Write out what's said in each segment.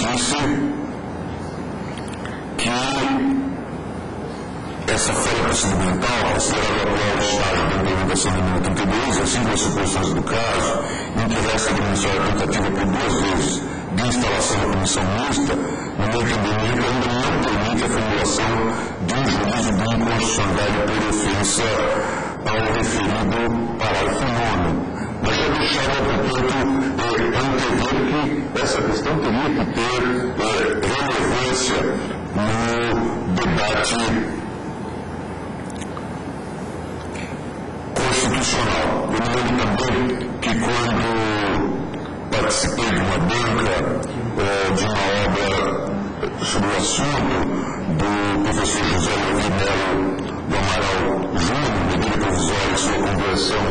disse que essa folha procedimental, considerada o atual estágio da implementação da Emenda 32, assim como as suposições do caso, em que resta administrar a tentativa por duas vezes de instalação da comissão mista, no meu entendimento, ainda não permite a formulação de um juízo de inconstitucionalidade por ofensa ao referido parágrafo 9. Mas já deixava, portanto, antever que essa questão teria que ter relevância no debate constitucional. Eu me lembro também que quando participei de uma banca de uma obra sobre o assunto do professor José Ribeiro do Amaral Júnior, medida provisória de sua conversão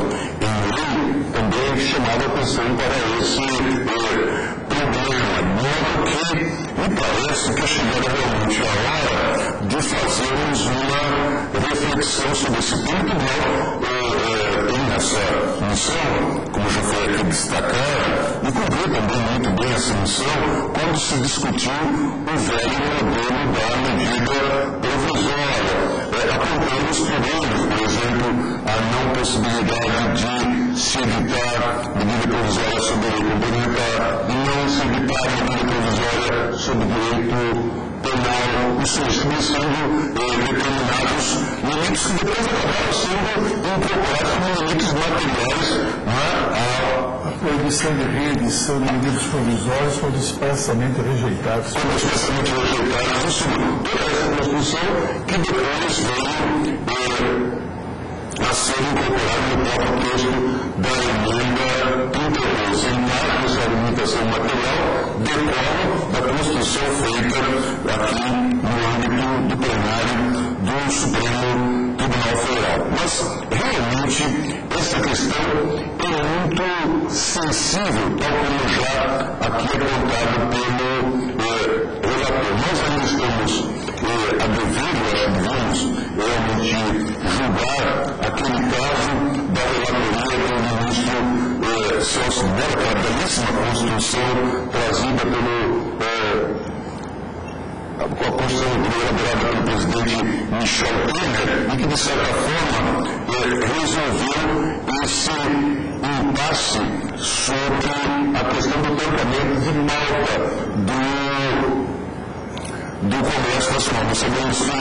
também chamava a atenção para esse problema, modo que me parece que chegava realmente a hora de fazermos uma reflexão sobre esse ponto. Em nossa missão, como já foi aqui destacado, e cobriu também muito bem essa missão quando se discutiu o velho modelo da medida provisória. Apontamos primeiro, por exemplo, a não possibilidade de se evitar medida provisória sobre o direito complementar, não se evitar medida provisória sobre o direito penal, os seus sendo determinados limites que depois acabaram sendo incorporados como limites materiais à proibição de redes sobre medidas provisórias quando expressamente rejeitados. Quando expressamente rejeitados, isso toda essa construção que depois veio a ser incorporado no próprio texto da Emenda 33. Em marco dessa argumentação material, decorre da construção feita aqui no âmbito do plenário do Supremo Tribunal Federal. Mas, realmente, essa questão é muito sensível, tal como já aqui apontado pelo relator. Nós ainda estamos a dever, acho que realmente julgar aquele caso da relatoria do ministro Celso Melo, a belíssima Constituição trazida pelo a Constituição elaborada pelo presidente Michel Temer, e que de certa forma resolveu esse impasse sobre a questão do tratamento de Malta do Congresso Nacional. Nós sabemos que o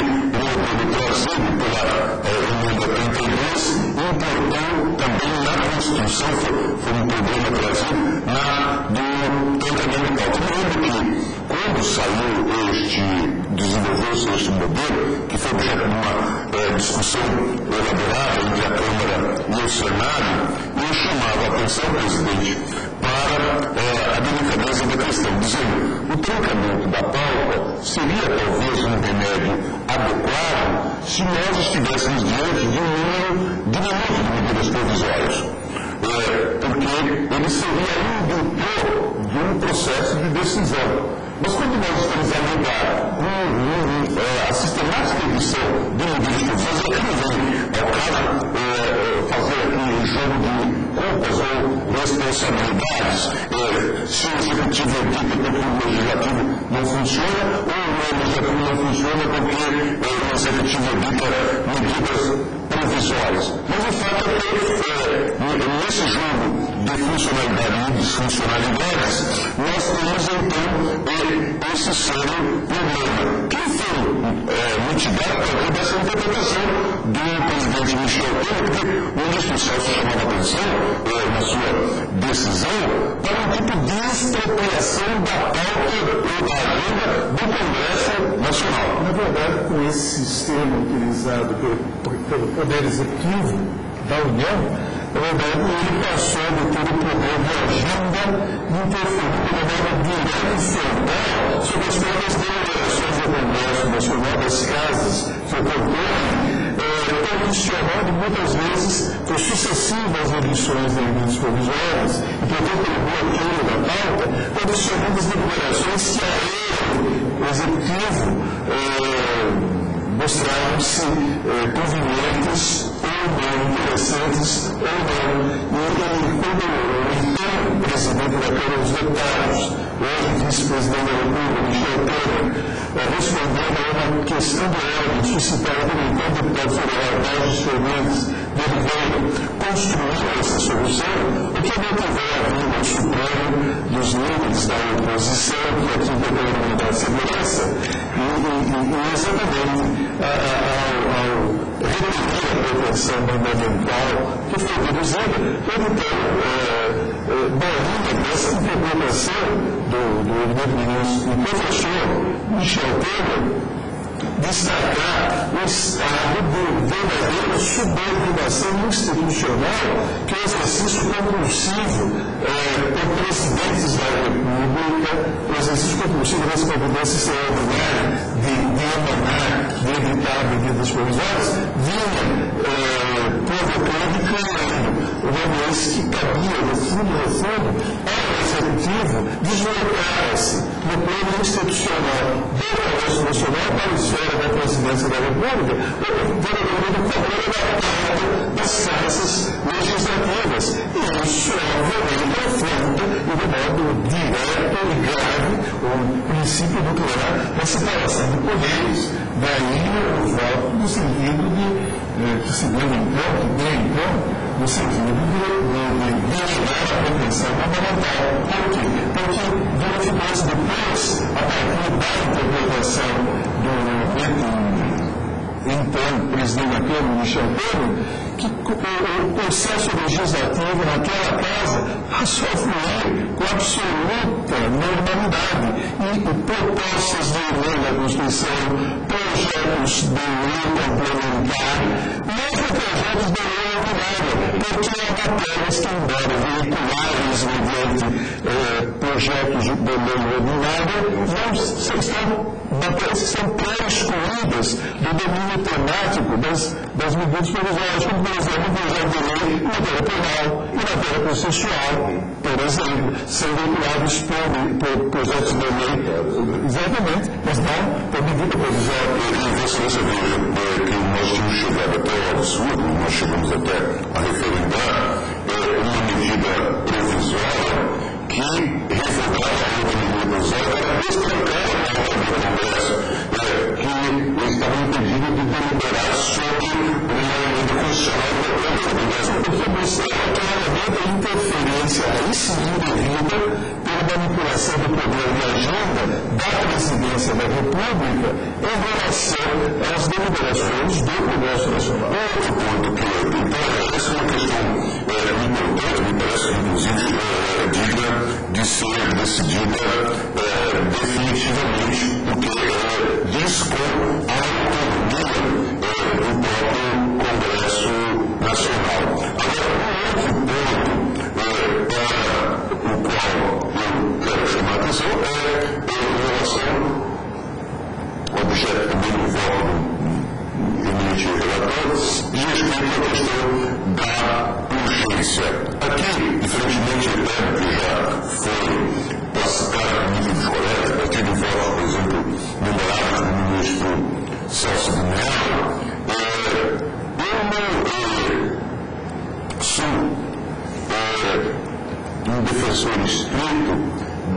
modelo trazido pela Emenda 32 importou também na Constituição, foi um problema trazido do tratamento. Eu lembro que quando saiu desenvolveu-se este modelo, que foi objeto de uma discussão elaborada entre a Câmara e o Senado, eu chamava a atenção, presidente, para a delicadeza da questão, dizendo: o trancamento da pauta seria talvez um remédio adequado se nós estivéssemos diante de um número diminuto de medidas provisórias, porque ele seria indutor de um processo de decisão. Mas quando nós estamos a lidar com a sistemática edição de medidas provisórias, eu não venho ao caso fazer aqui um jogo de culpas ou responsabilidades, se o executivo é dito porque o legislativo não funciona, ou o legislativo não funciona porque o executivo edita medidas provisórias. Mas o fato é que nesse jogo de funcionalidade e disfuncionalidades, nós temos então esse sério problema. Quem foi mitigado por essa interpretação do presidente Michel Temer, porque o ministro Celso chamava atenção na sua decisão para um tipo de expropriação da pauta da agenda do Congresso Nacional. Na verdade, com esse sistema utilizado pelo Poder Executivo da União, na verdade, ele passou a ter o poder de agenda e interferir de maneira direta e frontal sobre as próprias deliberações do Congresso Nacional, das casas que ocorrem, condicionado muitas vezes por sucessivas edições de emendas provisórias e, portanto, pelo bloqueio da pauta, condicionando as deliberações que a ele, o Executivo, mostraram-se convenientes. ou não interessantes ou não, e ele condenou então o presidente da Câmara dos Deputados, hoje vice-presidente da República, Michel Temer, respondendo a uma questão de ordem suscitada pelo deputado federal Ayres Brito, construir essa solução, o que não tiver vindo ao Supremo dos líderes da oposição, que aqui deveria mandar segurança, e exatamente ao reduzir a proteção fundamental que foi produzida, ele tem barriga dessa interpretação do ministro do professor Michel Temer, destacar o estado de verdadeira subordinação institucional que é o exercício compulsivo por presidentes da República, o exercício compulsivo das competências extraordinárias de emanar, de evitar medidas provisórias, vinha provocando e criando, uma vez que cabia, no fundo, ao executivo deslocar-se no plano institucional do Congresso Nacional para o senhor da presidência da República, o problema da pauta das casas legislativas. E isso, obviamente, afronta, e de modo direto e grave, o princípio nuclear da separação de poderes. Daí o voto no sentido de se deu encontro, no sentido de gerar a proteção fundamental. Por quê? Porque, depois, a partir da interpretação do então presidente da Câmara, Michel Temer, que o processo legislativo naquela casa passou a fluir com absoluta normalidade e propostas de lei da Constituição, projetos de lei complementar, mesmo projetos de lei ordinária, porque há matérias que, embora veiculares mediante projetos de lei ordinária, são pré-excluídas do domínio temático das medidas provisórias, como, por exemplo, o projeto de lei em matéria penal e matéria processual, por exemplo, são veiculados por projetos de lei, exatamente, mas não por medida provisória. E você sabe que nós tínhamos chegado até o absurdo, nós chegamos até a referendar uma medida provisória que refutava a medida provisória e estragava a Congresso. Que estavam impedidos de deliberar sobre uma emenda constitucional do Congresso, porque mostrava claramente a interferência aí sim indevida pela manipulação do poder de agenda da presidência da República em relação às deliberações do Congresso Nacional. Outro ponto que me parece uma questão importante, me parece inclusive digna de ser decidida definitivamente, porque diz com a autonomia do próprio Congresso Nacional. Agora, um outro ponto para o qual eu quero chamar a atenção em relação ao objeto também do voto eminente relator e respeito à questão da urgência. Aqui, diferentemente até do que já foi passado em nível de colégio, aqui no voto, por exemplo, numerado do ministro Celso de Mello, eu sou um defensor estrito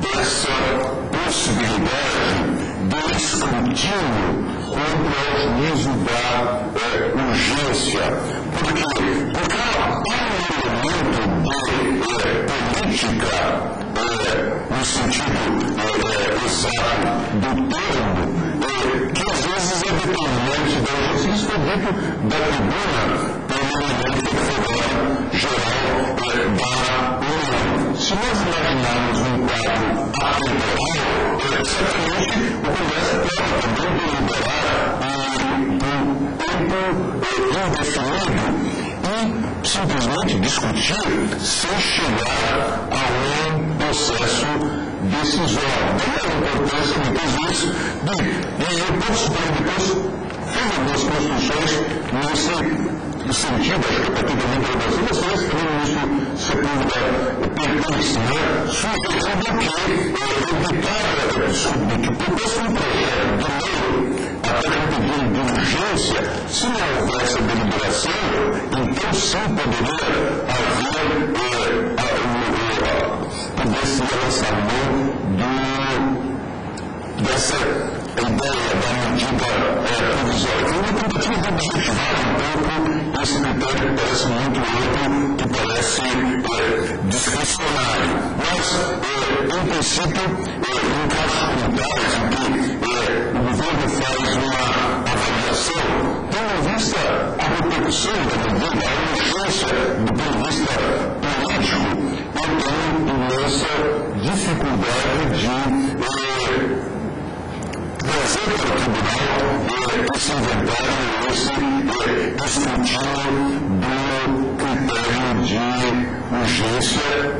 dessa possibilidade de escrutínio quanto ao juízo da urgência. Por quê? Porque ela tem um elemento de política no sentido exato do termo, que às vezes é determinante da urgência. Isso foi dito da tribuna pelo elemento federal geral da União. Se nós imaginarmos um quadro atemporal, certamente o Congresso pode também deliberar em tempo indefinido e simplesmente discutir sem chegar a um processo decisório. Daí a importância, muitas vezes, e eu posso ter depois algumas construções nesse sentido, acho que a partir da minha intervenção, vocês também no início se perguntam, né? Sua questão do que? Eu declaro, eu descobri que propôs um projeto de lei tratará de pedido de urgência, se não houver essa deliberação, então sim poderia haver desse lançamento dessa ideia da medida provisória. Foi uma tentativa de desativar um pouco esse critério que parece muito amplo, que parece discricionário. Mas, em princípio, em casos pontuais em que o governo faz uma avaliação, tendo em vista a repercussão da medida, a urgência do ponto de vista político, eu tenho imensa dificuldade de trazer para o tribunal esse inventário, esse escrutínio do critério de urgência,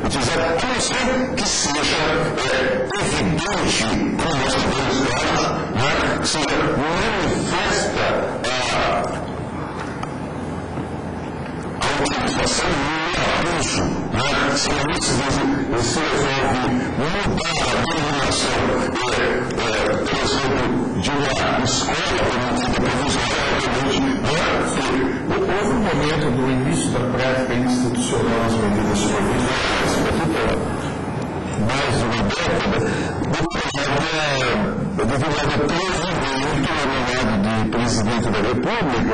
utilizar tudo que seja evidente para os nossos casos, né? Que seja manifesta a utilização do abuso, né? Se a gente resolve mudar a denominação, de uma escola permitida provisória, houve um momento do início da prática institucional das medidas provisórias, mais de uma década, deputado Cléuso, nomeado de presidente da República,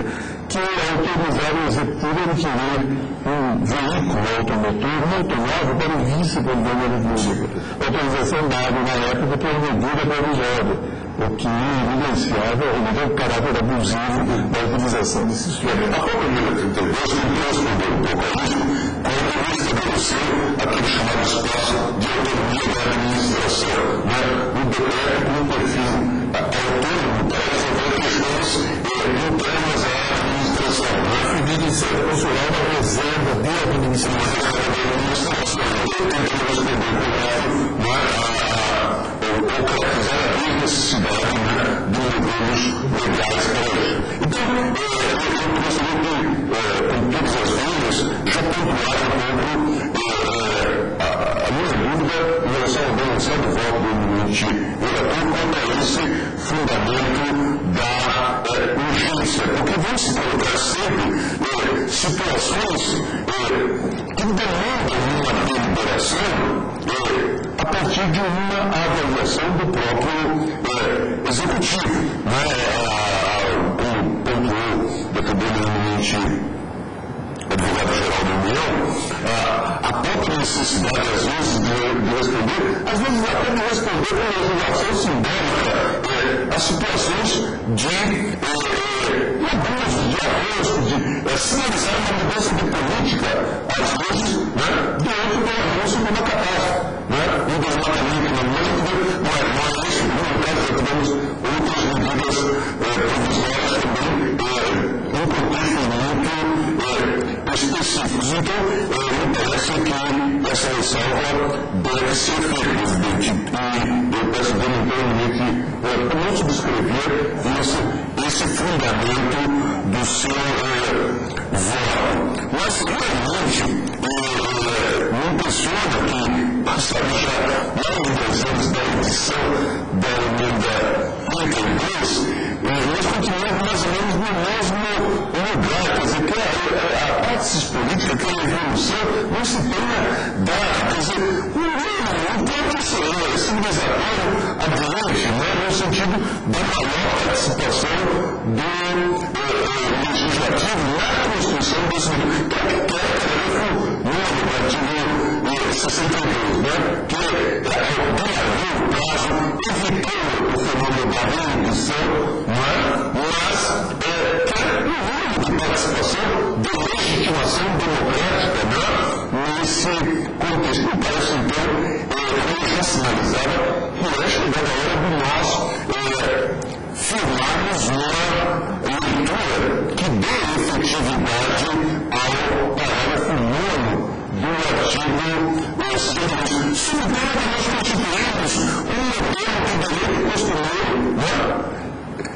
que autorizava o executivo a adquirir um veículo automotor, automóvel para o vice-presidente da República. Autorização dada na época pela medida provisória, o que evidenciava o caráter abusivo da utilização desse instrumento. A própria Emenda 32 tentou responder um pouco a isso quando estabeleceu aquele chamado espaço de autonomia da administração, um decreto com um perfil autônomo para resolver questões internas à administração. A administração consular da reserva de administração. Tentou responder um pouco ou caracterizar a necessidade de modelos legais para isso. Então, eu gostaria de, com todas as linhas, já pontuar um pouco a minha dúvida em relação ao balançado voto do eminente relator quanto a esse fundamento da urgência, porque vão se colocar sempre situações que demandam uma deliberação a partir de uma avaliação do próprio executivo. Como pontuou da cadeira eminente advogado-geral da União, a própria necessidade, às vezes, de responder, às vezes até de responder com legislação simbólica a situações de sinalizar uma mudança de política, às vezes, diante do anúncio de uma catástrofe. Um desmatamento na América, não é isso, no caso já tivemos outras medidas provisórias também, em contextos muito específicos. Então, me parece que essa ressalva deve ser feita, presidente, e eu peço momento para não subscrever esse fundamento do seu voto. Mas, realmente, me impressiona que, passaram já mais de 10 anos da edição da Emenda 33, nós continuamos mais ou menos no mesmo lugar. Quer dizer, que a parte política, que a revolução, não se tenha dado. Quer dizer, o mínimo, o tempo civilizador adiante, no sentido da maior participação do legislativo na construção desse mundo. Que é o prazo, evitando o fenômeno da redução, mas é que é o participação de legitimação democrática nesse contexto. Me parece, então, que já sinalizava que acho que da hora de nós firmarmos uma leitura que dê efetividade ao parágrafo 9 do artigo. Se não, nós constituímos um modelo que deveria construir inconstitucional, que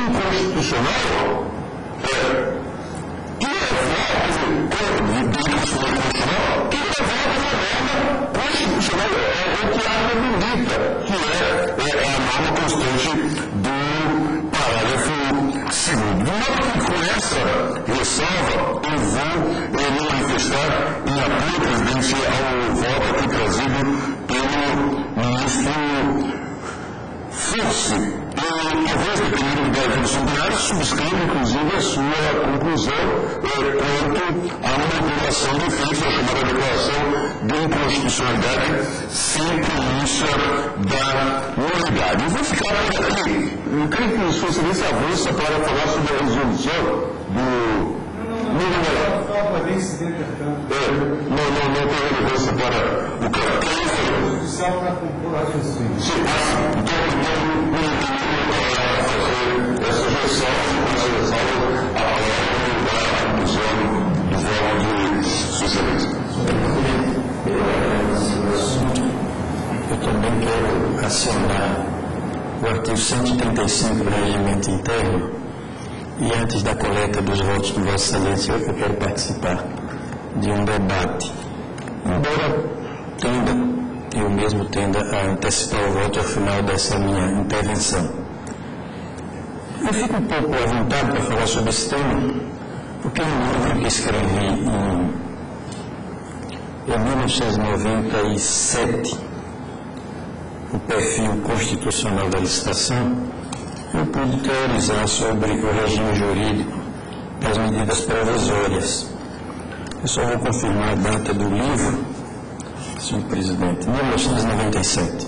é a constitucional, é o que a norma limita, que é a norma constante do está em apoio, presidente, ao voto aqui trazido pelo ministro Fux. E talvez, dependendo da evolução do área, subscreve inclusive a sua conclusão quanto à uma declaração de efeito, a chamada declaração de inconstitucionalidade sem pronúncia da nulidade. Eu vou ficar por aqui. Eu creio que o senhor se avança para falar sobre a resolução do. Não tem relevância para o cartório. Se passa, não fazer essa gestão, mas a palavra do zóio de socialismo. Eu também quero acionar o artigo 135 do Regimento Interno. E antes da coleta dos votos de Vossa Excelência, eu quero participar de um debate. Embora eu mesmo tenda a antecipar o voto ao final dessa minha intervenção. Eu fico um pouco à vontade para falar sobre esse tema, porque um livro que escrevi em 1997, o perfil constitucional da licitação, eu pude teorizar sobre o regime jurídico das medidas provisórias. Eu só vou confirmar a data do livro, senhor presidente, 1997.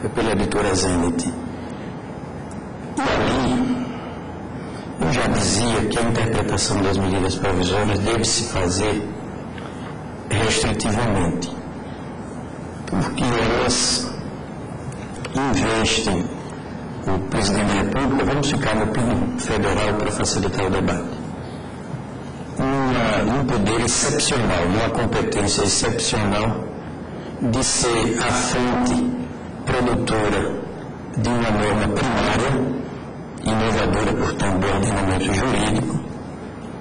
Foi pela editora Zenit. E ali, eu já dizia que a interpretação das medidas provisórias deve se fazer restritivamente, porque elas investem. O presidente da República, vamos ficar no plano federal para facilitar o debate, um poder excepcional, uma competência excepcional de ser a fonte produtora de uma norma primária, inovadora, portanto, do ordenamento jurídico,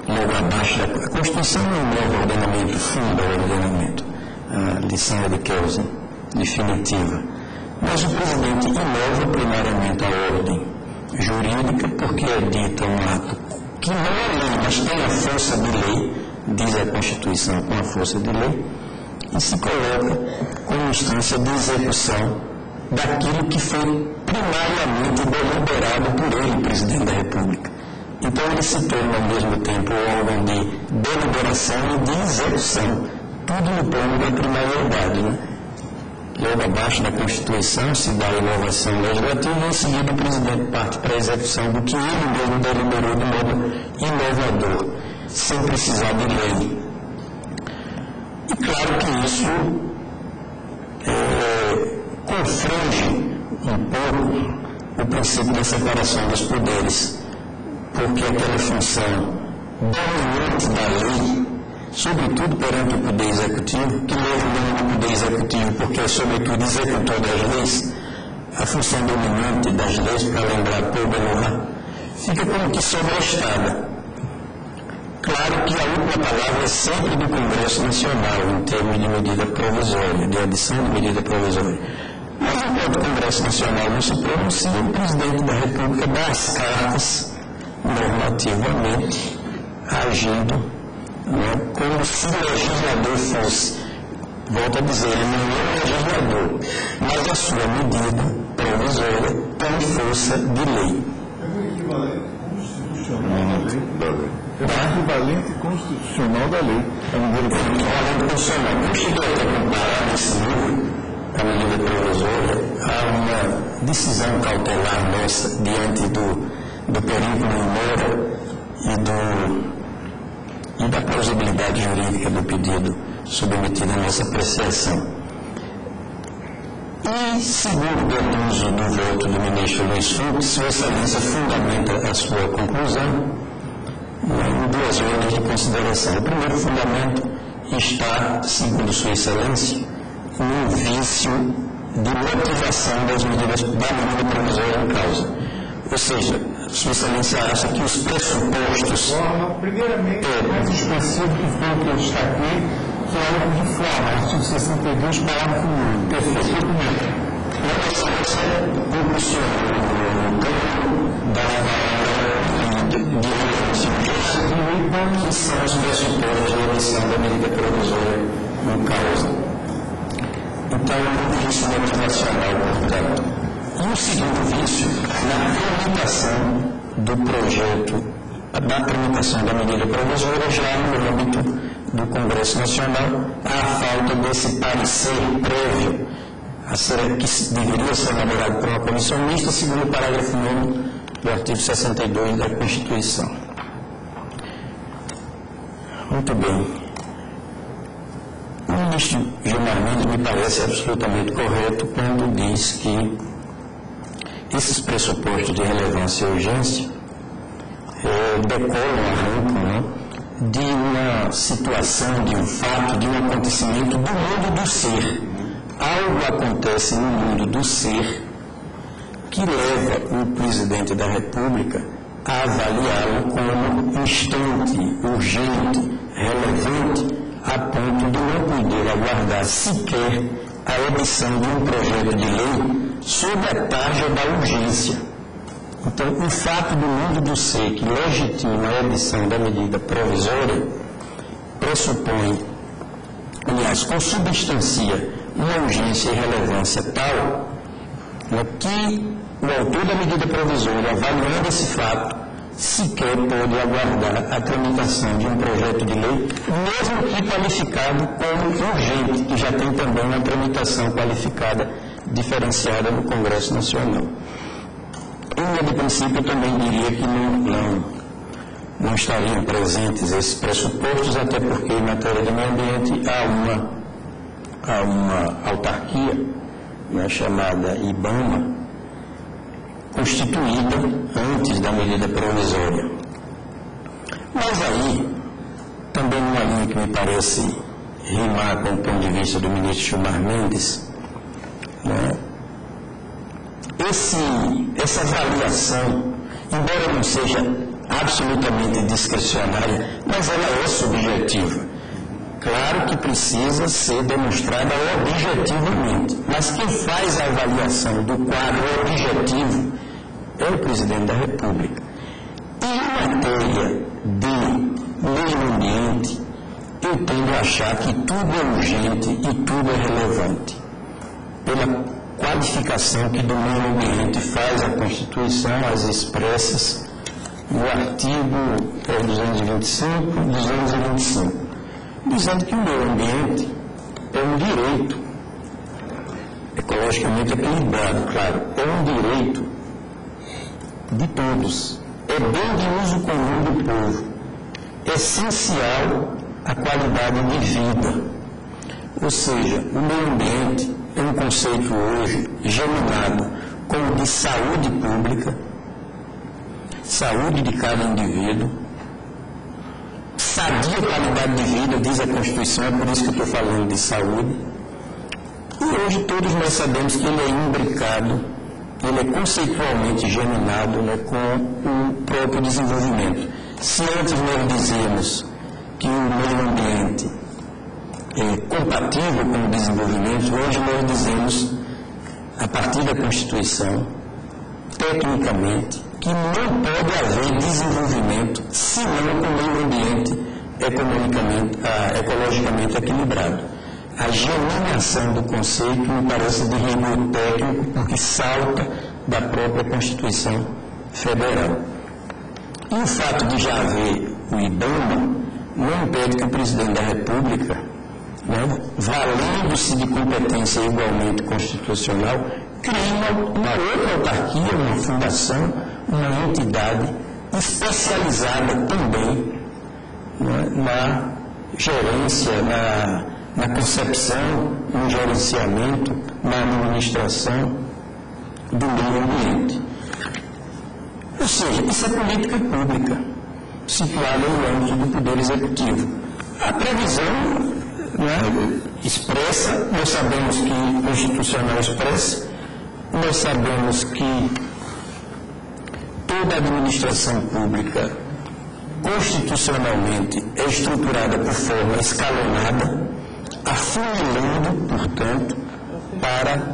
logo abaixo da Constituição é um novo ordenamento, funda o ordenamento, a lição de Kelsen, definitiva. Mas o presidente inova primariamente a ordem jurídica, porque edita um ato que não é lei, mas tem a força de lei, diz a Constituição com a força de lei, e se coloca como instância de execução daquilo que foi primariamente deliberado por ele, presidente da República. Então ele se torna ao mesmo tempo órgão de deliberação e de execução, tudo no plano da primariedade, né? Logo abaixo da Constituição se dá a inovação legislativa e em seguida o presidente parte para a execução do que ele mesmo deliberou de modo inovador, sem precisar de lei. E claro que isso confrange um pouco o princípio da separação dos poderes, porque aquela função dominante da lei, sobretudo perante o Poder Executivo, que leva o nome do Poder Executivo porque é sobretudo executor das leis, a função dominante das leis, para lembrar Paul Belloir, fica como que sobrestada. Claro que a última palavra é sempre do Congresso Nacional, em termos de medida provisória, de adição de medida provisória. Mas enquanto o Congresso Nacional não se pronuncia, o Presidente da República dá as cartas, normativamente, agindo como se o legislador fosse, volto a dizer, ele não é legislador, mas a sua medida provisória tem força de lei. É o equivalente constitucional da lei. É um equivalente constitucional. Não chegou a comparar nesse livro, a medida provisória, a uma decisão cautelar nossa diante do período mora e da plausibilidade jurídica do pedido submetido à nossa apreciação. E, segundo o deduzo do voto do ministro Luiz Fux, Vossa Excelência fundamenta a sua conclusão em duas ordens de consideração. O primeiro fundamento está, segundo Sua Excelência, no vício de motivação das medidas da medida provisória em causa. Ou seja, Sua Excelência acha que os pressupostos... Primeiramente, o mais expressivo que foi que eu destaquei, que é o de Flávio, artigo 62, parágrafo 1. Perfeito. Vossa Excelência proporcionou o campo da de Como que são as medidas de redução da medida provisória no causa? Então, o vício motivacional, portanto. E o segundo vício, na tramitação do projeto, da tramitação da medida provisória, já no âmbito do Congresso Nacional, a falta desse parecer prévio, que deveria ser elaborado por uma comissão mista, segundo o parágrafo 9 do artigo 62 da Constituição. Muito bem. O ministro Gilmar Mendes me parece absolutamente correto quando diz que esses pressupostos de relevância e urgência decolam, arrancam, né, de uma situação, de um fato, de um acontecimento do mundo do ser. Algo acontece no mundo do ser que leva o presidente da República a avaliá-lo como instante, urgente, relevante, a ponto de não poder aguardar sequer a edição de um projeto de lei sob a tarja da urgência. Então, o fato do mundo do ser que legitima a edição da medida provisória pressupõe, aliás, consubstancia uma urgência e relevância tal, né, que o autor da medida provisória, avaliando esse fato, sequer pode aguardar a tramitação de um projeto de lei, mesmo que qualificado como urgente, que já tem também uma tramitação qualificada diferenciada no Congresso Nacional. Eu, de princípio, também diria que não estariam presentes esses pressupostos, até porque em matéria de meio ambiente há uma autarquia, né, chamada IBAMA, constituída antes da medida provisória. Mas aí, também uma linha que me parece rimar com o ponto de vista do ministro Gilmar Mendes, né, essa avaliação, embora não seja absolutamente discricionária, mas ela é subjetiva. Claro que precisa ser demonstrada objetivamente, mas quem faz a avaliação do quadro objetivo é o presidente da República. E em matéria de meio ambiente, eu tendo a achar que tudo é urgente e tudo é relevante. Pela qualificação que do meio ambiente faz a Constituição, as expressas no artigo 225, dizendo que o meio ambiente é um direito, ecologicamente equilibrado, claro, é um direito de todos, é bem de uso comum do povo, é essencial à qualidade de vida. Ou seja, o meio ambiente é um conceito hoje germinado como de saúde pública, saúde de cada indivíduo, sadia qualidade de vida, diz a Constituição, é por isso que eu estou falando de saúde. E hoje todos nós sabemos que ele é imbricado, ele é conceitualmente germinado, né, com o próprio desenvolvimento. Se antes nós dizíamos que o meio ambiente é compatível com o desenvolvimento, hoje nós dizemos, a partir da Constituição, tecnicamente, que não pode haver desenvolvimento senão com o meio ambiente ecologicamente equilibrado. A germinação do conceito me parece de rigor técnico, porque salta da própria Constituição Federal. E o fato de já haver o IBAMA não impede que o presidente da República, né, valendo-se de competência igualmente constitucional, crie uma outra autarquia, uma fundação, uma entidade especializada também, né, na gerência, na concepção, no gerenciamento, na administração do meio ambiente. Ou seja, isso é política pública, situada no âmbito do Poder Executivo. A previsão, né, expressa, nós sabemos que o Constitucional expressa, nós sabemos que toda a administração pública constitucionalmente é estruturada por forma escalonada, afunilando, portanto, para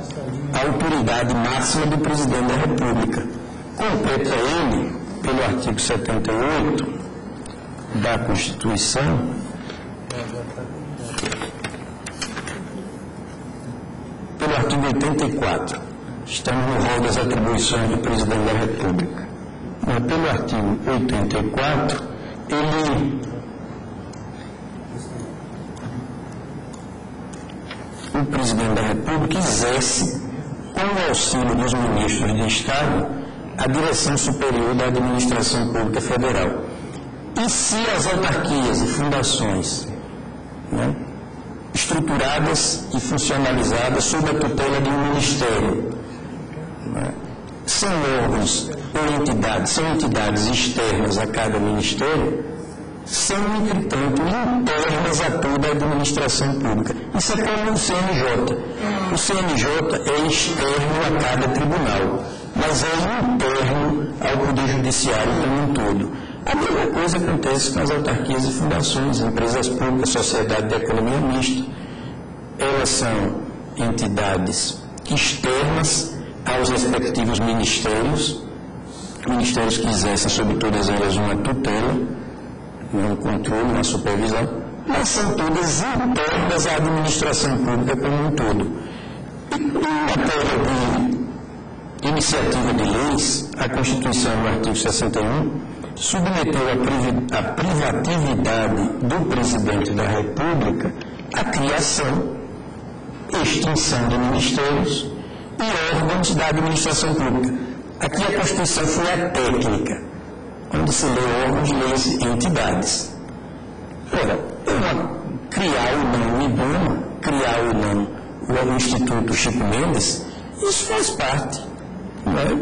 a autoridade máxima do presidente da República. Completa ele, pelo artigo 78, da Constituição, pelo artigo 84, estamos no rol das atribuições do Presidente da República, mas pelo artigo 84, o Presidente da República exerce, com o auxílio dos ministros de Estado, a direção superior da administração pública federal. E se as autarquias e fundações, né, estruturadas e funcionalizadas sob a tutela de um ministério, né, são órgãos ou entidades, são entidades externas a cada ministério, são, entretanto, internas a toda a administração pública. Isso é como o CNJ. O CNJ é externo a cada tribunal, mas é interno ao Poder Judiciário como um todo. A mesma coisa acontece com as autarquias e fundações, empresas públicas, sociedade de economia mista. Elas são entidades externas aos respectivos ministérios, ministérios que exercem sobre todas elas uma tutela, um controle, uma supervisão, mas são todas internas à administração pública como um todo. E em matéria de iniciativa de leis, a Constituição, no artigo 61, submeteu a privatividade do Presidente da República a criação, extinção de ministérios e órgãos da administração pública. Aqui a Constituição foi a técnica, onde se lê órgãos, leis e entidades. Ora, criar ou não o IBAMA, criar ou não o Instituto Chico Mendes, isso faz parte, né,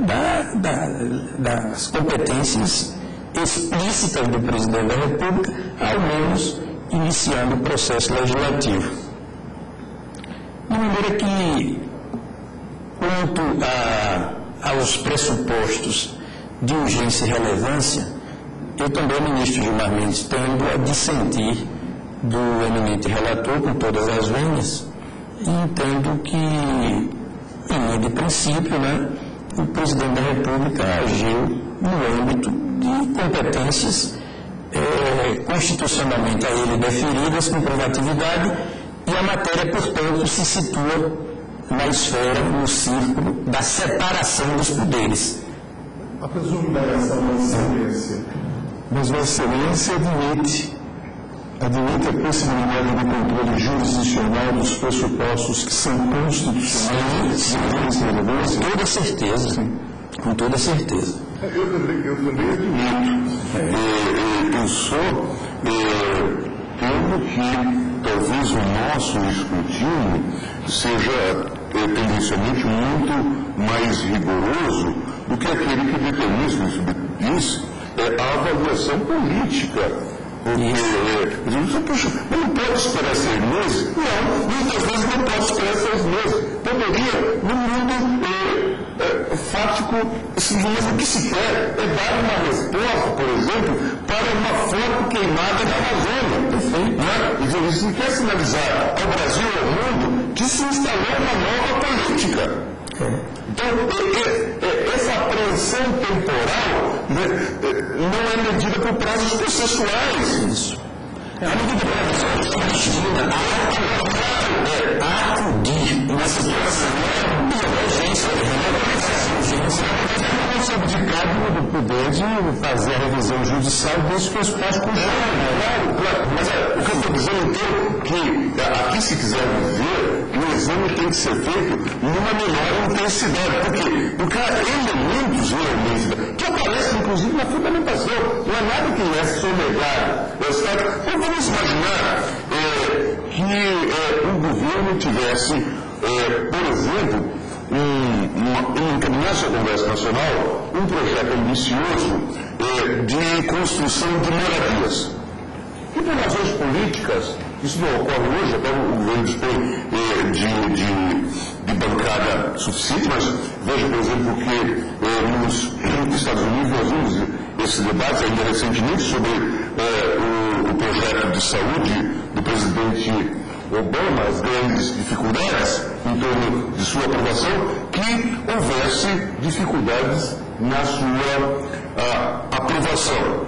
das competências explícita do Presidente da República, ao menos iniciando o processo legislativo. De maneira que, quanto aos pressupostos de urgência e relevância, eu também, ministro Gilmar Mendes, tendo a dissentir do eminente relator com todas as vênias, e entendo que, em linha de princípio, né, o Presidente da República agiu no âmbito de competências constitucionalmente a ele definidas com privatividade, e a matéria, portanto, se situa na esfera, no círculo da separação dos poderes. A presumida essa Vossa Excelência, mas Vossa Excelência admite a possibilidade de controle jurisdicional dos pressupostos que são constitucionais? Sim, com toda certeza. Sim. Com toda certeza. Eu também admito. Eu sou, pelo que talvez o nosso escrutínio seja tendencialmente muito mais rigoroso do que aquele que determina isso, a avaliação política. Porque, eu não posso esperar 6 meses? Não, muitas vezes não posso esperar 6 meses. Poderia, no mundo fático, mas o que se quer é dar uma resposta, por exemplo, para uma foto queimada na Amazônia. Perfeito. Né? Isso quer sinalizar ao Brasil e ao mundo que se instalou uma nova política. Então, essa apreensão temporal, né, não é medida por prazos processuais. Isso. A medida por prazos processuais, a acudir uma situação de urgência, não é subjetivo do poder de fazer a revisão judicial desde que os pais congelam. Claro, mas o que eu estou dizendo então que aqui, se quiser viver, o exame tem que ser feito numa menor intensidade. Por quê? Porque há elementos realmente que aparecem, inclusive, na fundamentação. Não é nada que é sonegado. Então, vamos imaginar que um governo tivesse, por exemplo, encaminhasse ao Congresso Nacional um projeto ambicioso de construção de moradias. E por razões políticas, isso não ocorre hoje, até o governo dispõe de bancada suficiente, mas veja, por exemplo, que nos Estados Unidos nós vimos esse debate ainda recentemente sobre o projeto de saúde do presidente Obama, as grandes dificuldades em torno de sua aprovação, que houvesse dificuldades na sua aprovação.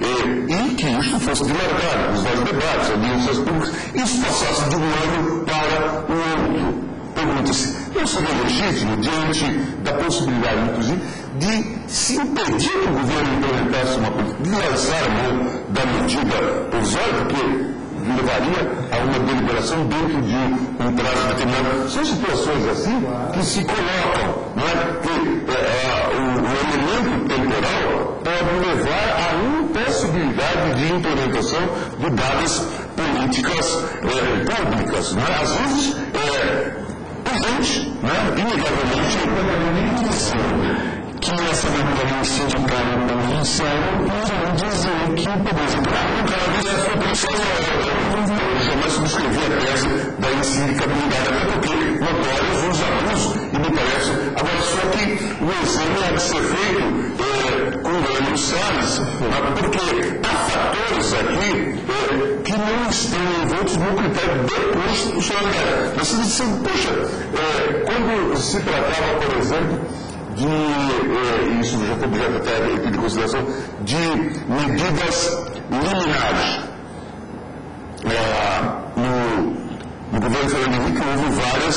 e que isso fosse demarcado nos vários debates, audiências públicas, isso passasse de um lado para o outro. Pergunta-se, não seria legítimo, diante da possibilidade, inclusive, de se impedir que o governo implementasse uma política, de lançar a mão da medida provisória, porque levaria a uma deliberação dentro de um prazo determinado? São situações assim que se colocam, né, que o elemento temporal pode levar a impossibilidade de implementação de dadas políticas públicas, né? Às vezes, presente, né, inegavelmente, que essa matéria sindical e provincial irão dizer que o poder sindical nunca havia sido pensado. Eu jamais subscrevi a tese da insindicabilidade, até porque notórios os abusos, e me parece. Agora, só que o exame há de ser feito com o governo Salles, porque há fatores aqui que não estão envolvidos no critério de constitucionalidade. Mas se dizem, puxa, quando se tratava, por exemplo, isso já foi objeto até de consideração, de medidas liminares. No governo Fernando Henrique houve várias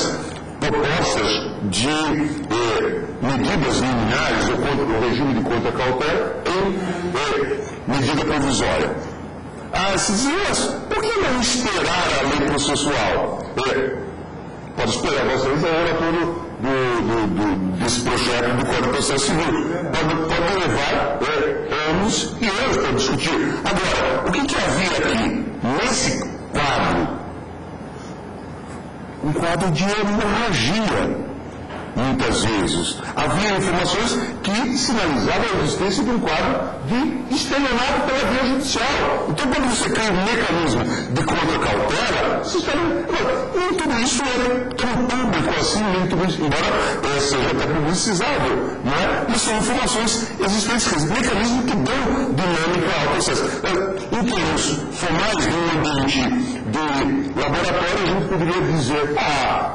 propostas de medidas liminares ou regime de conta cautelar em medida provisória. Se dizia, mas por que não esperar a lei processual? Pode esperar, vocês era tudo desse projeto do Código de Processo Civil. Pode levar anos e anos para discutir. Agora, o que havia aqui nesse quadro? Um quadro de hemorragia, muitas vezes. Havia informações que sinalizavam a existência de um quadro de estelionato pela via judicial. Então, quando você cria um mecanismo de contra-cautela, você está... Nem tudo isso é tão público assim, nem tudo isso, embora seja até publicizável, não é? Mas são informações existentes, mecanismos que dão dinâmica ao processo. Em termos formais, no ambiente de laboratório, a gente poderia dizer,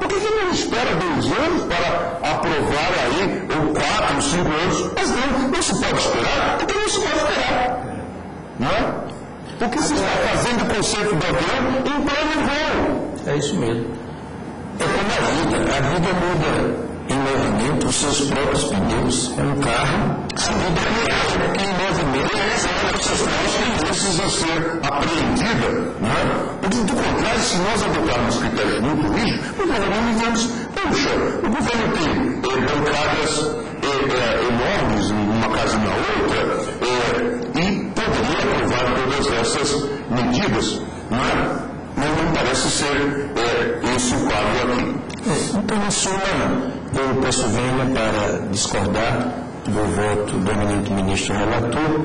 por que não espera 2 anos para aprovar aí, ou 4 ou 5 anos, mas não se pode esperar, porque não se pode esperar, não é? Porque se está fazendo o conceito do avião em plano voo. É isso mesmo. É como a vida muda em movimento os seus próprios pneus, um carro, a vida muda em movimento, essa precisa ser apreendida, não é? Porque, do contrário, se nós adotarmos critérios muito rígidos, nós vamos... Puxa, o governo tem bancadas enormes, uma casa na outra, e poderia aprovar todas essas medidas, mas não parece ser esse o quadro aqui. Então, na soma, eu peço vênia para discordar do voto do eminente ministro relator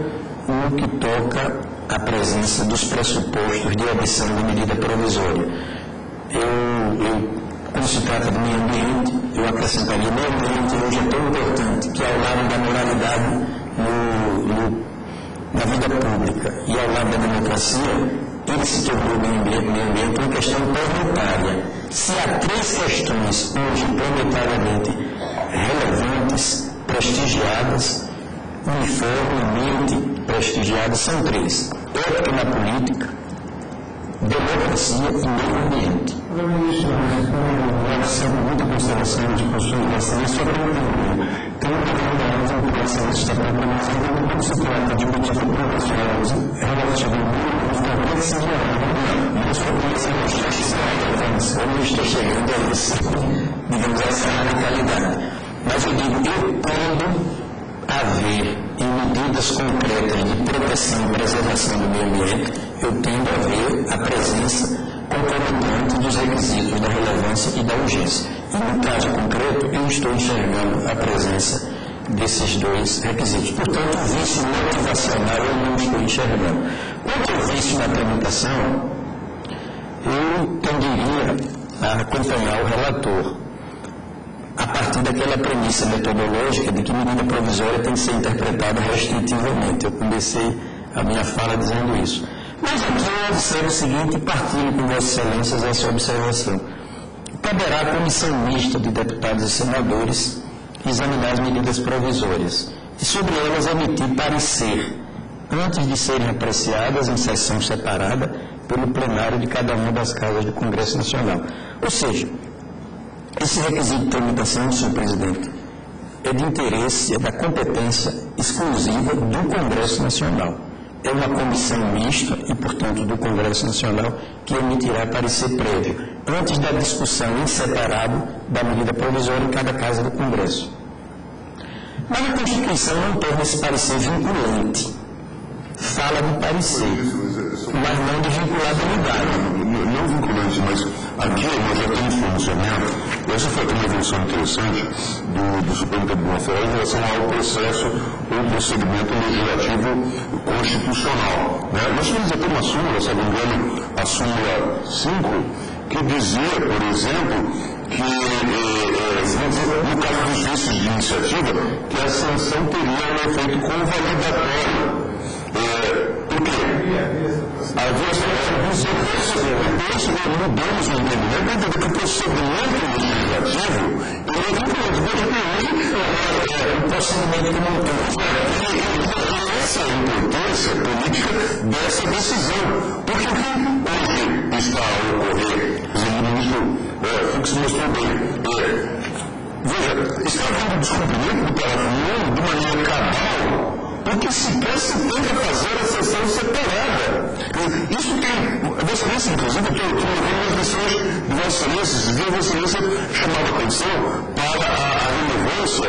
no que toca à presença dos pressupostos de adição da medida provisória. Quando se trata do meio ambiente, eu acrescentaria o meio ambiente hoje é tão importante que ao lado da moralidade na vida pública e ao lado da democracia, ele se tornou o meio ambiente uma questão planetária. Se há 3 questões hoje planetariamente relevantes, prestigiadas, uniformemente prestigiadas, são 3. Ética na política, democracia e meio ambiente. Meu ministro, muita consideração de consolidação sobre o mundo. Tem uma grande área de população está problematizada quando se trata de medidas provisórias relativas ao mundo, que também se envolve, mas podem não está chegando, não está chegando a isso, digamos, essa radicalidade. Mas eu digo, quando haver em medidas concretas de proteção e preservação do meio ambiente, eu tendo a ver a presença concomitante dos requisitos da relevância e da urgência. E no caso concreto, eu estou enxergando a presença desses 2 requisitos. Portanto, o vício motivacional eu não estou enxergando. Quanto ao vício na tramitação, eu tenderia a acompanhar o relator a partir daquela premissa metodológica de que medida provisória tem que ser interpretada restritivamente. Eu comecei a minha fala dizendo isso. Mas aqui eu observo o seguinte, e partilho com Vossas Excelências essa observação. Caberá à comissão mista de deputados e senadores examinar as medidas provisórias e sobre elas emitir parecer, antes de serem apreciadas em sessão separada pelo plenário de cada uma das casas do Congresso Nacional. Ou seja, esse requisito de tramitação, senhor presidente, é de interesse, é da competência exclusiva do Congresso Nacional. É uma comissão mista e, portanto, do Congresso Nacional que emitirá parecer prévio, antes da discussão em separado da medida provisória em cada casa do Congresso. Mas a Constituição não torna esse parecer vinculante. Fala de parecer, mas não de vinculabilidade. Não vinculante, mas aqui nós já temos funcionado. Essa foi uma evolução interessante do Supremo Tribunal Federal em relação ao processo ou procedimento legislativo constitucional. Né? Nós temos até uma súmula, se não me engano, a súmula 5, que dizia, por exemplo, que, no caso dos vícios de iniciativa, que a sanção teria um efeito convalidatório. Por quê? Mudamos o entendimento, porque o procedimento legislativo é um procedimento que não tem essa importância política dessa decisão. Porque o que hoje está a ocorrer, o ministro Fux mostrou bem, veja, está havendo um descumprimento do parágrafo 1 de maneira cabal. Porque sequer se tenta fazer a sessão separada. Isso tem, a Vossa Excelência, inclusive, eu estou ouvindo as lições de Vossa Excelência, de Vossa Excelência chamava atenção para a relevância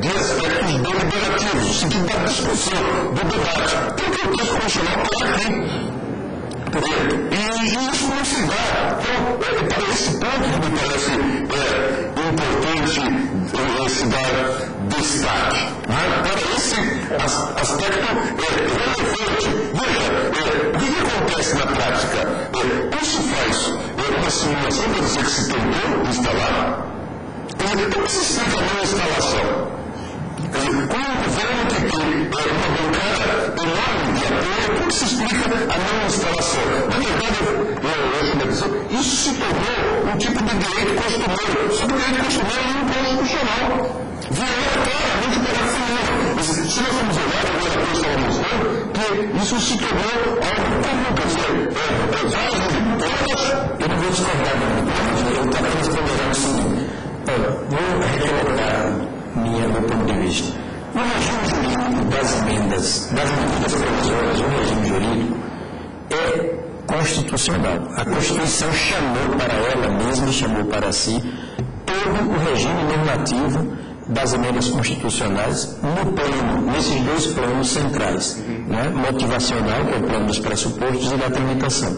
de aspectos deliberativos, o sentido da discussão, do debate. Porque o texto constitucional está aqui. E isso não se dá. Então, para esse ponto que me parece importante se dar destaque, né? Para esse aspecto relevante. Veja, o que acontece na prática? Ou se faz uma simulação para dizer que se tentou instalar, ou se sente uma instalação. Como um governo que tem uma bancada enorme de apoio, como se explica a não instalação? Na verdade, isso se tornou um tipo de direito costumeiro. Só que o direito costumeiro é inconstitucional. Virou claramente o parágrafo 1. Se nós vamos olhar, agora eu estava mostrando, que isso se tornou algo comum. Quer dizer, eu não vou discordar, eu estava respondendo assim. Olha, vou recolocar meu ponto de vista. No regime jurídico das emendas, das medidas provisórias, o regime jurídico é constitucional. A Constituição chamou para ela mesma, chamou para si, todo o regime normativo das emendas constitucionais no plano, nesses dois planos centrais, né? Motivacional, que é o plano dos pressupostos, e da tramitação.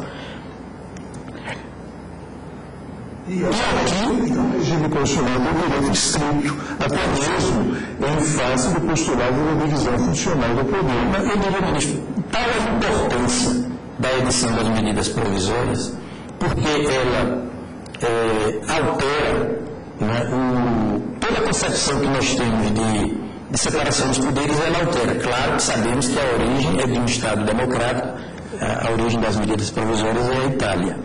E aqui, o regime constitucional deveria ter escrito, até mesmo em face do postulado da divisão funcional do poder. Mas, eu diria, ministro, tal a importância da edição das medidas provisórias, porque ela altera, né, toda a concepção que nós temos de separação dos poderes, ela altera. Claro que sabemos que a origem é de um Estado democrático, a origem das medidas provisórias é a Itália.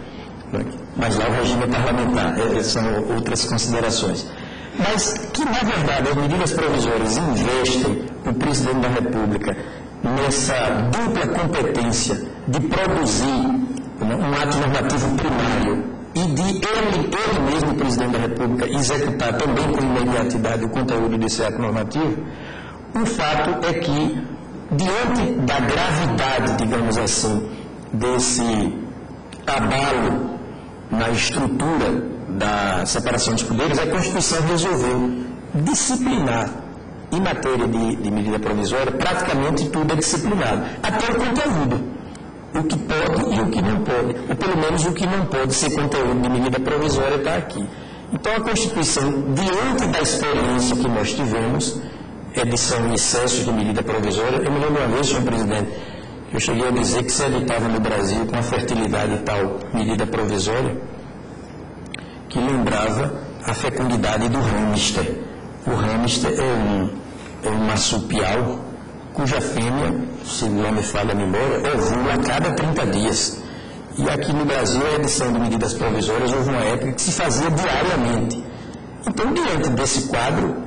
Mas lá o regime é parlamentar, são outras considerações. Mas que, na verdade, as medidas provisórias investem o presidente da República nessa dupla competência de produzir um ato normativo primário e de ele mesmo, o presidente da República, executar também com imediatidade o conteúdo desse ato normativo, o fato é que, diante da gravidade, digamos assim, desse abalo na estrutura da separação dos poderes, a Constituição resolveu disciplinar, em matéria de medida provisória, praticamente tudo é disciplinado, até o conteúdo. O que pode e o que não pode, ou pelo menos o que não pode ser conteúdo de medida provisória está aqui. Então a Constituição, diante da experiência que nós tivemos, edição e excesso de medida provisória, eu me lembro uma vez, senhor presidente, eu cheguei a dizer que se editava no Brasil com a fertilidade e tal medida provisória que lembrava a fecundidade do hamster. O hamster é um marsupial cuja fêmea, se não me falha a memória, ovula a cada 30 dias. E aqui no Brasil, a edição de medidas provisórias houve uma época que se fazia diariamente. Então, diante desse quadro,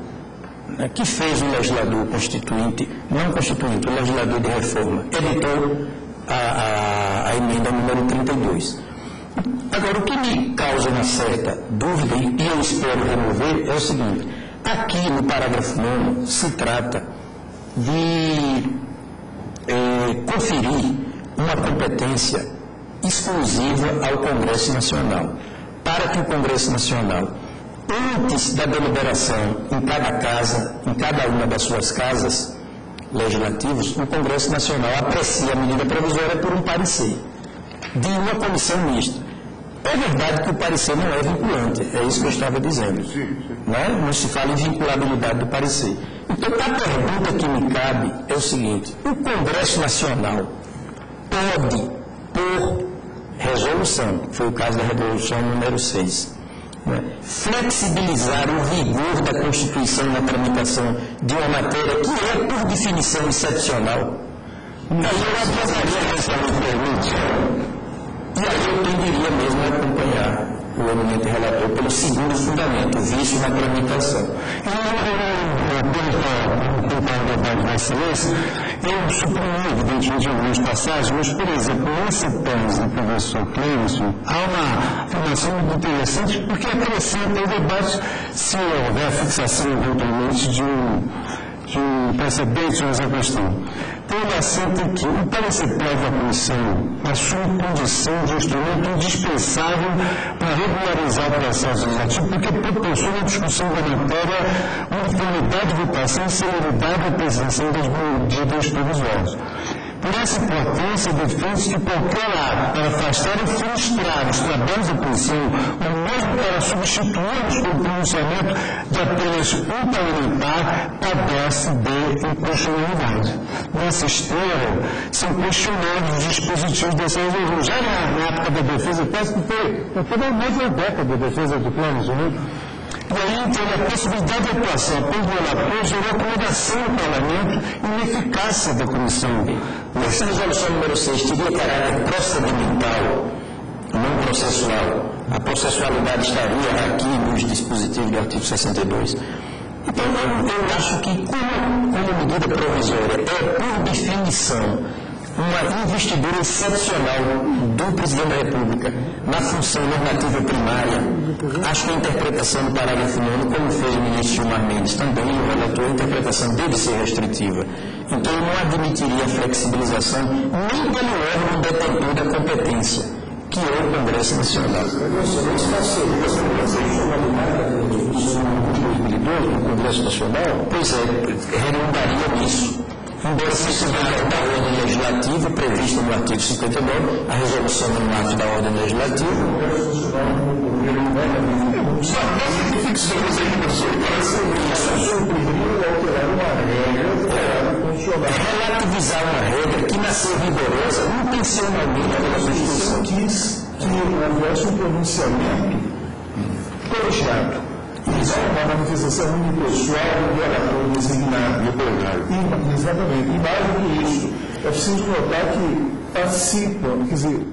que fez o legislador constituinte, não constituinte, o legislador de reforma, editou a emenda número 32. Agora, o que me causa uma certa dúvida, e eu espero remover, é o seguinte: aqui no parágrafo 9 se trata de conferir uma competência exclusiva ao Congresso Nacional, para que o Congresso Nacional, antes da deliberação em cada casa, em cada uma das suas casas legislativas, o Congresso Nacional aprecie a medida provisória por um parecer de uma comissão mista. É verdade que o parecer não é vinculante, é isso que eu estava dizendo. Sim, sim. Né? Não se fala em vinculabilidade do parecer. Então, a pergunta que me cabe é o seguinte: o Congresso Nacional pode, por resolução, foi o caso da resolução número 6, né, flexibilizar o rigor da Constituição na tramitação de uma matéria que é, por definição, excepcional? Aí eu atrasaria essa pergunta. E aí eu tenderia mesmo a acompanhar o eminente relator pelo segundo fundamento, vício na tramitação. Eu suponho, evidentemente, algumas passagens, mas, por exemplo, nessa tese do professor Cléuso, há uma afirmação muito interessante, porque acrescenta o debate, se houver a fixação, eventualmente, de um precedente nessa questão. Tem uma certa que o parecer prévio à comissão assume condição de instrumento indispensável para regularizar o processo legislativo, porque proporciona a discussão da matéria, uniformidade de votação e celeridade da apresentação das medidas provisórias. Por essa importância, defende-se que qualquer ato para afastar e frustrar os trabalhos da comissão, ou mesmo para substituí-los com o pronunciamento de apenas um parlamentar, padece de inconstitucionalidade. Nessa esteira, são questionados os dispositivos dessa resolução. Já na época da defesa, parece que foi mais de uma década da defesa do plano, né? E aí, então, a possibilidade de atuação pelo relator gerou acomodação do parlamento e ineficácia da comissão. Essa resolução número 6 teria caráter procedimental, não processual. A processualidade estaria aqui nos dispositivos do artigo 62. Então, eu acho que, como medida provisória, é, por definição, uma investidura excepcional do Presidente da República na função normativa primária. Acho que a interpretação do parágrafo 9, como fez o ministro Gilmar Mendes também, o relator, a interpretação deve ser restritiva. Então, eu não admitiria flexibilização nem pelo órgão detentor da competência, que é o Congresso Nacional. O Congresso Nacional, pois é, redundaria nisso. Embora se da ordem legislativa prevista no artigo 59, a resolução do ato da ordem legislativa. Relativizar uma regra que nasceu rigorosa intencionalmente pela Constituição. Quis que houvesse um pronunciamento colegiado. Exato, uma manifestação unipessoal do relator designado. Exatamente. E mais do que isso, é preciso notar que participam, quer dizer,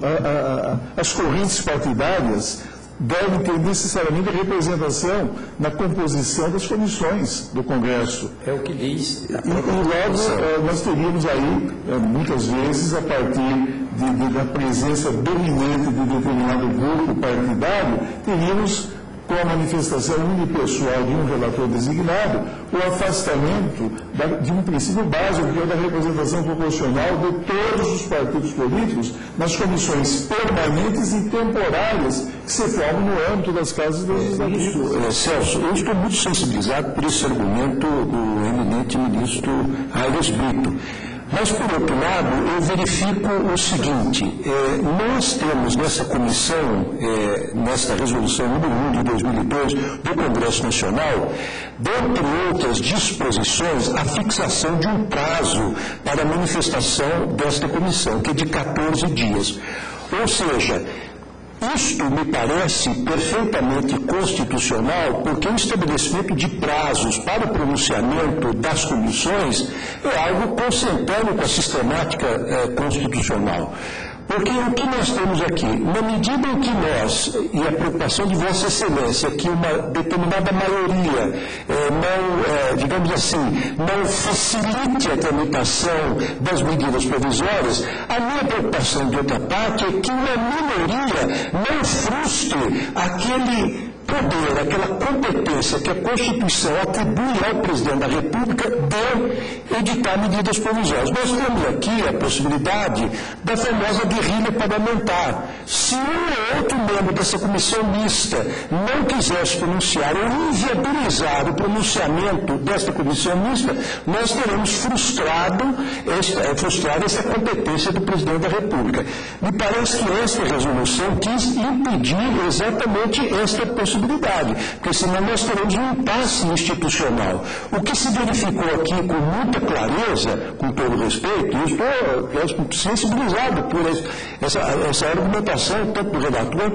as correntes partidárias devem ter necessariamente representação na composição das comissões do Congresso. É o que diz. E logo nós teríamos aí, muitas vezes, a partir da presença dominante de determinado grupo partidário, teríamos, com a manifestação unipessoal de um relator designado, o afastamento de um princípio básico, que é da representação proporcional de todos os partidos políticos nas comissões permanentes e temporárias que se formam no âmbito das casas legislativas. Celso, eu estou muito sensibilizado por esse argumento do eminente ministro Ayres Brito. Mas, por outro lado, eu verifico o seguinte: nós temos nessa comissão, nesta resolução número 1 de 2002 do Congresso Nacional, dentre outras disposições, a fixação de um prazo para a manifestação desta comissão, que é de 14 dias. Ou seja, isto me parece perfeitamente constitucional, porque o estabelecimento de prazos para o pronunciamento das comissões é algo consentâneo com a sistemática constitucional. Porque o que nós temos aqui, na medida em que nós, e a preocupação de Vossa Excelência, que uma determinada maioria digamos assim, não facilite a tramitação das medidas provisórias, a minha preocupação, de outra parte, é que uma minoria não frustre aquele poder, aquela competência que a Constituição atribui ao Presidente da República de editar medidas provisórias. Nós temos aqui a possibilidade da famosa guerrilha parlamentar. Se um ou outro membro dessa comissão mista não quisesse pronunciar ou inviabilizar o pronunciamento desta comissão mista, nós teremos frustrado essa competência do Presidente da República. Me parece que esta resolução quis impedir exatamente esta possibilidade. Porque senão nós teremos um impasse institucional. O que se verificou aqui com muita clareza, com todo respeito, eu estou sensibilizado por essa argumentação, tanto do redator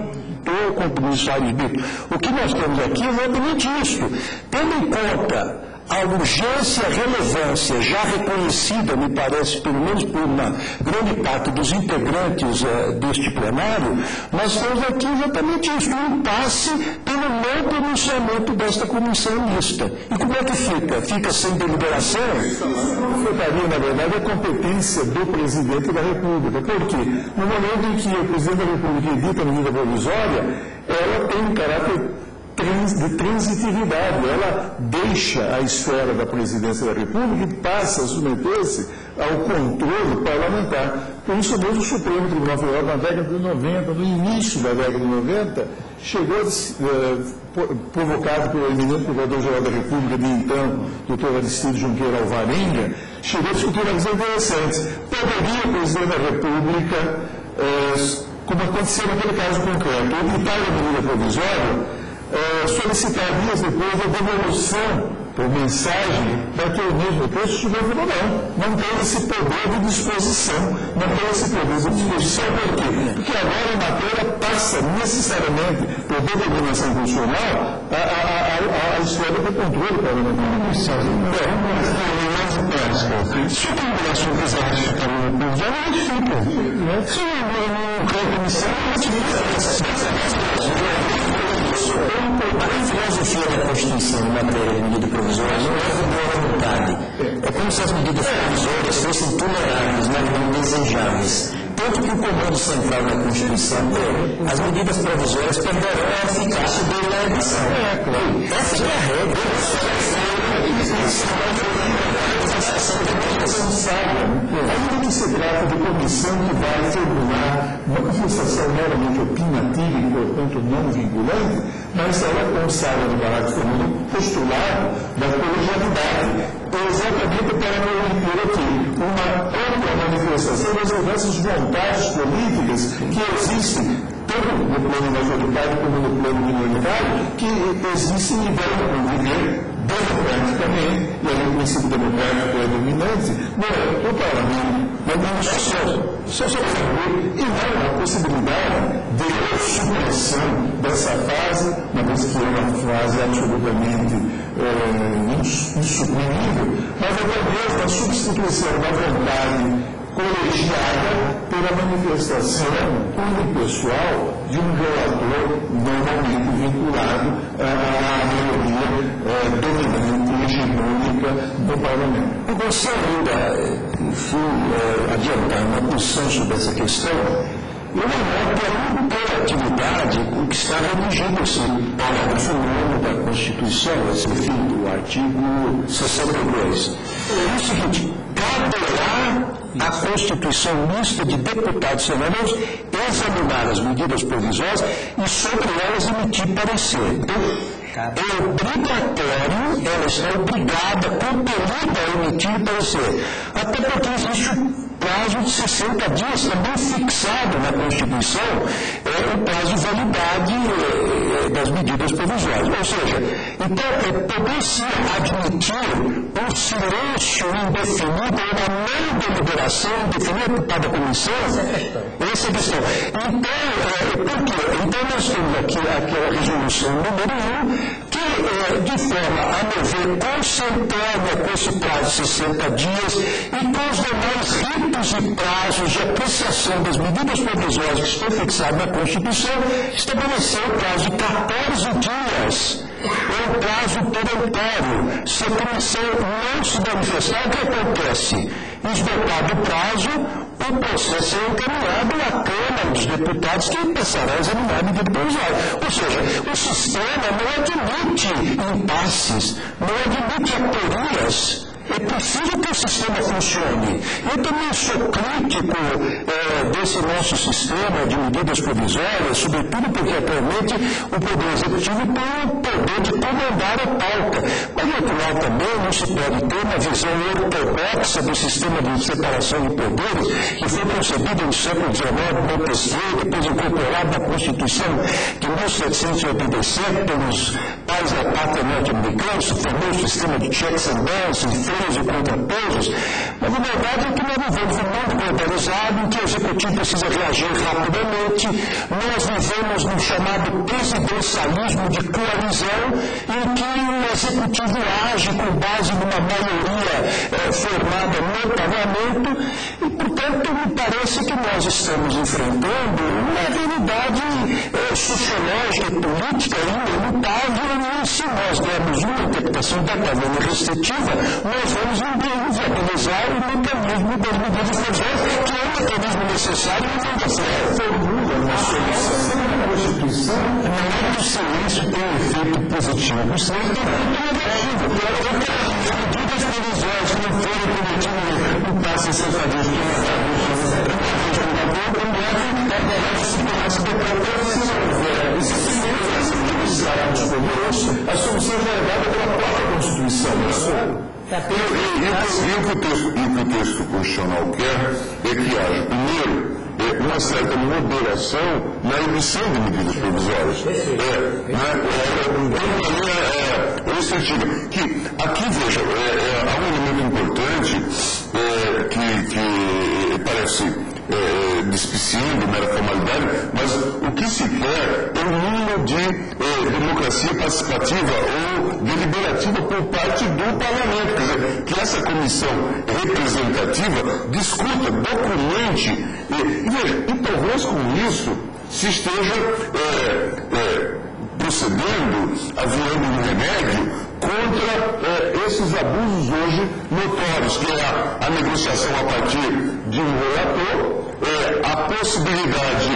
quanto do ministro Ayres Brito. O que nós temos aqui é exatamente isso. Tendo em conta a urgência, a relevância já reconhecida, me parece, pelo menos por uma grande parte dos integrantes deste plenário, nós temos aqui exatamente isso, um impasse pelo não pronunciamento desta comissão mista. E como é que fica? Fica sem deliberação? Isso não afetaria, na verdade, a competência do Presidente da República. Por quê? No momento em que o Presidente da República edita a medida provisória, ela tem um caráter de transitividade, ela deixa a esfera da Presidência da República e passa a submeter-se ao controle parlamentar. Por isso mesmo o Supremo Tribunal Federal, na década de 90, no início da década de 90, chegou, provocado pelo eminente Procurador-Geral da República de então, Dr. Aristides Junqueira Alvarenga, chegou a discutir uma questão interessante. Poderia o Presidente da República, como aconteceu naquele caso concreto, optar a medida provisória, solicitar dias depois a devolução por mensagem daquele mesmo texto de governo, não tem esse poder de disposição, não tem esse poder de disposição. Por quê? Porque agora a matéria passa necessariamente por determinação constitucional à esfera do controle parlamentar. Se o Congresso não quiser ratificar a medida provisória, ratifica. Se não quer comissão, ratifica. A filosofia da Constituição em matéria de medida provisória não é de boa vontade. É como se as medidas provisórias fossem toleráveis, mas não desejáveis. Tanto que o comando central da Constituição as medidas provisórias perderão a eficácia da legislação. Essa é a regra. Ainda que se trata de comissão que vai terminar uma manifestação meramente opinativa e, portanto, não vinculante, mas ela consagra no caráter comum postulado da colegialidade. Exatamente para permitir aqui uma ampla manifestação das diversas vontades políticas que existem, tanto no plano majoritário como no plano minoritário, que existem e devem conviver democraticamente, e aí o princípio democrático é dominante, não é o parlamento, mas só e não a possibilidade de supressão dessa fase, uma vez que é uma fase absolutamente insubmível, mas através da substituição da vontade colegiada pela manifestação unipessoal de um relator normalmente vinculado à maioria dominante e hegemônica do parlamento. Eu gostaria, enfim, adiantar uma posição sobre essa questão. Eu não noto a interatividade com que está redigido esse parágrafo 9 da Constituição, esse fim do artigo 62. É o seguinte, caberá à Constituição mista de deputados e senadores examinar as medidas provisórias e sobre elas emitir parecer. Então, é obrigatório, ela está obrigada, compelida a emitir parecer. Até porque existe um prazo de 60 dias também fixado na Constituição, é o prazo de validade das medidas provisórias. Ou seja, então, poder-se admitir um silêncio indefinido, uma não deliberação indefinida para a comissão, essa é a questão. Então, por quê? Então, nós temos aqui aquela resolução número 1, que de forma, a meu ver, concentrada com esse prazo de 60 dias e com os demais ritos e prazos de apreciação das medidas provisórias que estão fixados na Constituição, estabeleceu o prazo de 14 dias. É um prazo perentório. Se a comissão não se manifestar, o que acontece? Esgotado o prazo, o processo é encaminhado à Câmara dos Deputados, que passará a examinar a medida provisória. Ou seja, o sistema não admite impasses, não admite aterias. É preciso que o sistema funcione. Eu também sou crítico desse nosso sistema de medidas provisórias, sobretudo porque atualmente o Poder Executivo tem o poder de comandar a pauta. Mas, por outro lado, também não se pode ter uma visão ortodoxa do sistema de separação de poderes, que foi concebido no século XIX, no PCI, depois incorporado na Constituição de 1787 pelos pais da pátria norte-americanos, o famoso sistema de checks and balances, e contrapesos, mas a verdade é que nós vivemos um mundo globalizado em que o executivo precisa reagir rapidamente, nós vivemos num chamado presidencialismo de coalizão, em que o executivo age com base numa maioria formada no parlamento, e, portanto, me parece que nós estamos enfrentando uma realidade sociológica e política inelutável, e se nós dermos uma interpretação da tabela restritiva, nós vamos viabilizar o mecanismo das medidas provisórias, que é o mecanismo necessário e necessário. Formula na solução da Constituição, não é que o silêncio tem um efeito positivo, isso é um efeito negativo. As medidas provisórias que não foram cometidas no passo de 60 dias, que a solução é dada pela própria Constituição, não é? E o que o texto constitucional quer é que haja, primeiro, uma certa moderação na emissão de medidas provisórias. Restritiva. Aqui, veja, há um elemento importante que parece despiciando, mera formalidade, mas o que se quer é um mínimo de democracia participativa ou deliberativa por parte do parlamento, quer dizer, que essa comissão representativa discuta, documente, e veja, e talvez com isso se esteja procedendo, aviando um remédio contra esses abusos hoje notórios, que é a negociação a partir de um relator, a possibilidade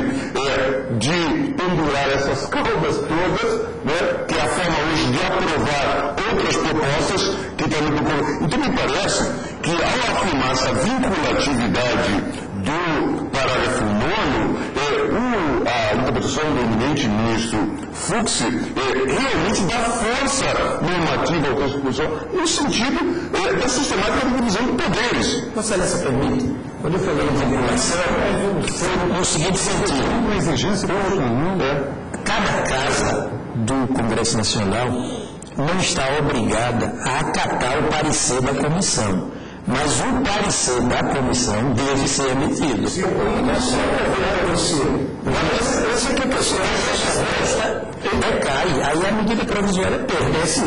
de pendurar essas caudas todas, né, que é a forma hoje de aprovar outras propostas que também do... Então me parece que ao afirmar essa vinculatividade do parágrafo 9, a interpretação do eminente ministro Fux realmente dá força normativa ao texto constitucional no sentido da sistemática divisão de poderes. Você olha essa pergunta. Quando eu falei de regulação, foi no seguinte sentido. Uma exigência cada casa do Congresso Nacional não está obrigada a acatar o parecer da comissão. Mas o parecer da comissão deve ser emitido. Sim, decai, aí a medida provisória permanece.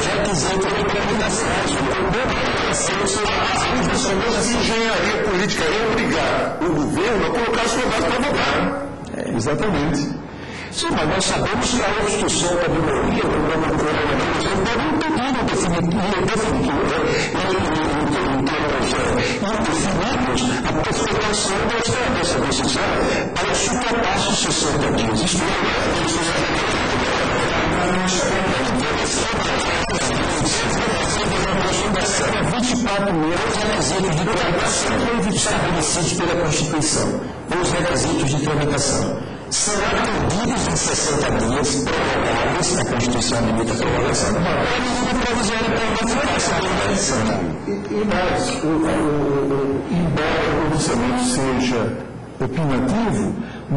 Já quiser ter implementação, engenharia política é obrigar o governo a colocar sua base para votar. Exatamente. Sim, mas nós sabemos que a obstrução da minoria, o problema do governo, não definido, em termos indefinidos, a perfeição dessa decisão para superar os 60 dias. Isso é 24 mil requisitos de tramitação estabelecidos pela Constituição, os requisitos de tramitação. Serão atendidos em 60 dias prorrogáveis, a Constituição limita a prorrogação da medida provisória para e mais, embora o pronunciamento seja opinativo,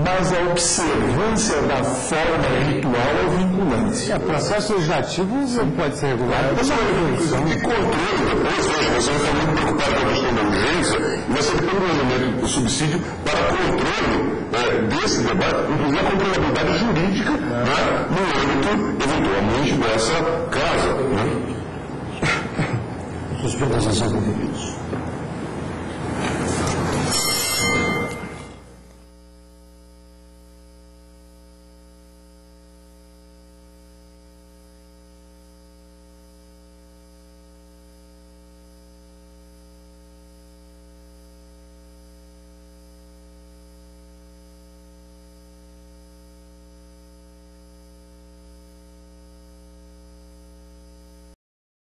mas a observância da forma ritual é vinculante. O processo legislativo não pode ser regulado. E controle, depois, veja, você está muito preocupado com a questão da urgência, e você tem um elemento do subsídio para controle desse debate, inclusive a controlabilidade jurídica, né, no âmbito, eventualmente, dessa casa. Né? Suspenda a sessão de vídeos.